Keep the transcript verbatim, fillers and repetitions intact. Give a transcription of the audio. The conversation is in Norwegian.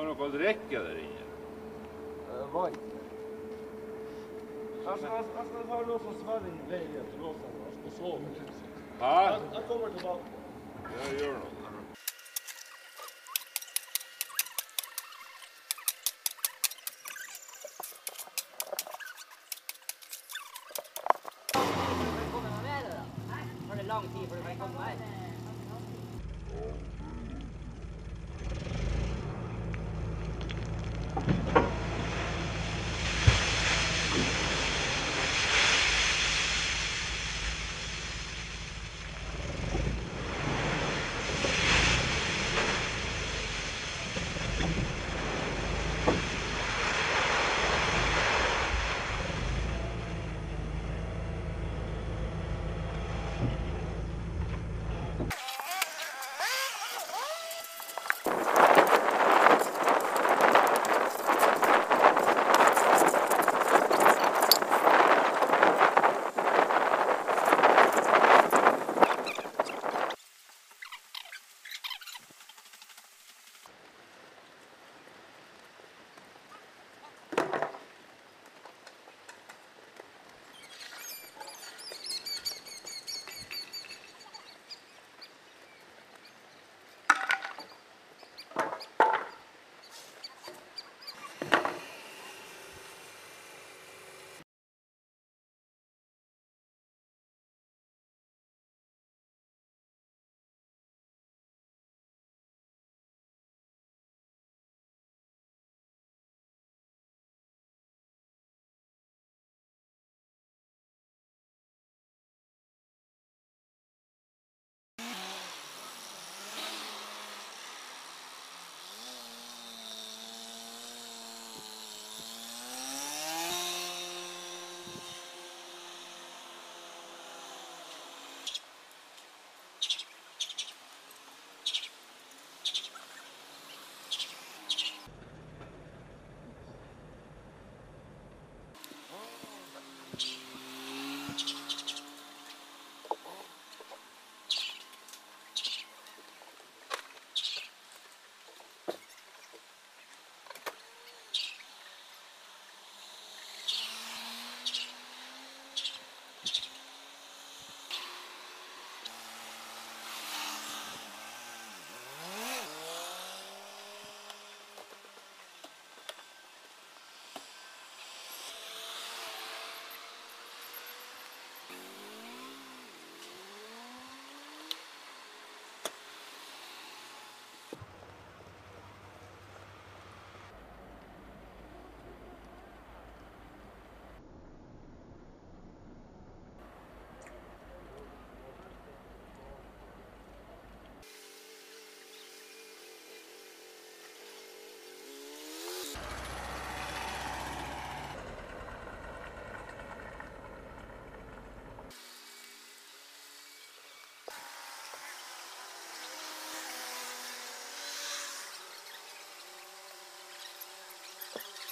Har dere å drikke der inne? Vann. Jeg skal ta lov for Sverre i leie til Åsen. Jeg skal sove. Hæ? Jeg kommer tilbake. Jeg gjør noe. Lang tid for du kan komme her. You